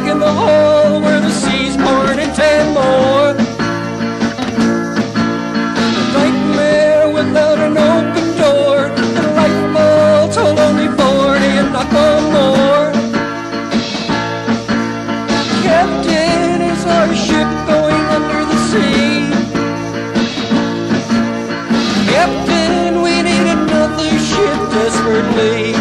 back in the hole where the seas poured in 10 more. A nightmare without an open door, and a light bulb told only 40 and not one more. Captain, is our ship going under the sea? Captain, we need another ship desperately.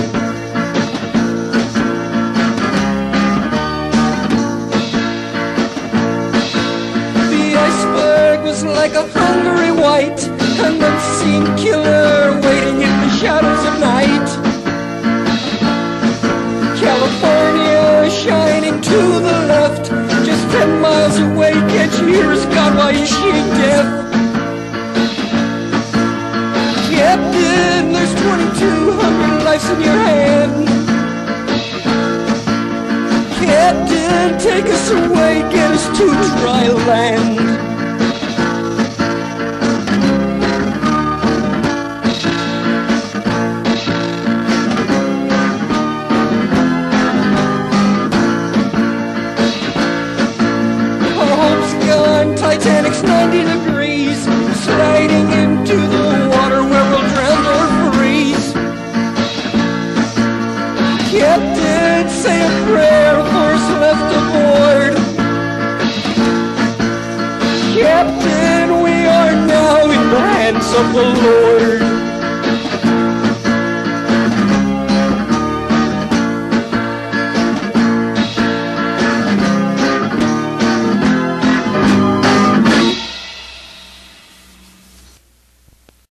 Like a hungry white, an unseen killer waiting in the shadows of night. California shining to the left, just 10 miles away, can't you hear us, God, why is she deaf? Captain, there's 2,200 lives in your hand. Captain, take us away, get us to dry land. Titanic's 90 degrees, sliding into the water where we'll drown or freeze. Captain, say a prayer for us left aboard. Captain, we are now in the hands of the Lord.